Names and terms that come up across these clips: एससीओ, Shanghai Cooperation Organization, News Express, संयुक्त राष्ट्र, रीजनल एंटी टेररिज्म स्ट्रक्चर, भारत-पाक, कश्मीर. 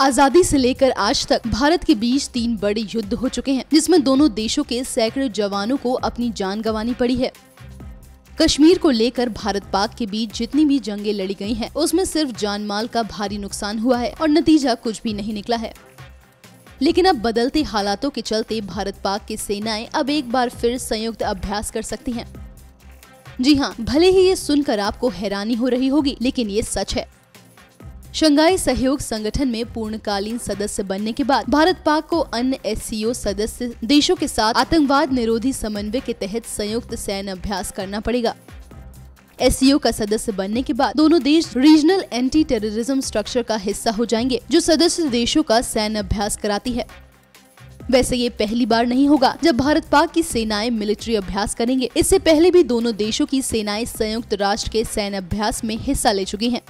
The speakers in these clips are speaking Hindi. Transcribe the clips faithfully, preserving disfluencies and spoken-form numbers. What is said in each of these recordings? आजादी से लेकर आज तक भारत के बीच तीन बड़े युद्ध हो चुके हैं, जिसमें दोनों देशों के सैकड़ों जवानों को अपनी जान गंवानी पड़ी है। कश्मीर को लेकर भारत पाक के बीच जितनी भी जंगें लड़ी गई हैं, उसमें सिर्फ जान माल का भारी नुकसान हुआ है और नतीजा कुछ भी नहीं निकला है। लेकिन अब बदलते हालातों के चलते भारत पाक की सेनाएं अब एक बार फिर संयुक्त अभ्यास कर सकती हैं। जी हाँ, भले ही ये सुनकर आपको हैरानी हो रही होगी, लेकिन ये सच है। शंघाई सहयोग संगठन में पूर्णकालीन सदस्य बनने के बाद भारत पाक को अन्य एससीओ सदस्य देशों के साथ आतंकवाद निरोधी समन्वय के तहत संयुक्त सैन्य अभ्यास करना पड़ेगा। एससीओ का सदस्य बनने के बाद दोनों देश रीजनल एंटी टेररिज्म स्ट्रक्चर का हिस्सा हो जाएंगे, जो सदस्य देशों का सैन्य अभ्यास कराती है। वैसे ये पहली बार नहीं होगा जब भारत पाक की सेनाएं मिलिट्री अभ्यास करेंगे। इससे पहले भी दोनों देशों की सेनाएं संयुक्त राष्ट्र के सैन्य अभ्यास में हिस्सा ले चुकी हैं।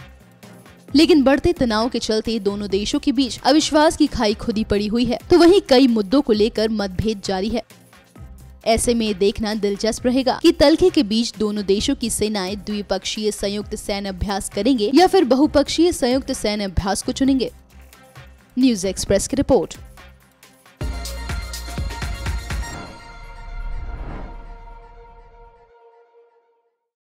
लेकिन बढ़ते तनाव के चलते दोनों देशों के बीच अविश्वास की खाई खुदी पड़ी हुई है, तो वहीं कई मुद्दों को लेकर मतभेद जारी है। ऐसे में देखना दिलचस्प रहेगा कि तलखी के बीच दोनों देशों की सेनाएं द्विपक्षीय संयुक्त सैन्य अभ्यास करेंगे या फिर बहुपक्षीय संयुक्त सैन्य अभ्यास को चुनेंगे। न्यूज एक्सप्रेस की रिपोर्ट।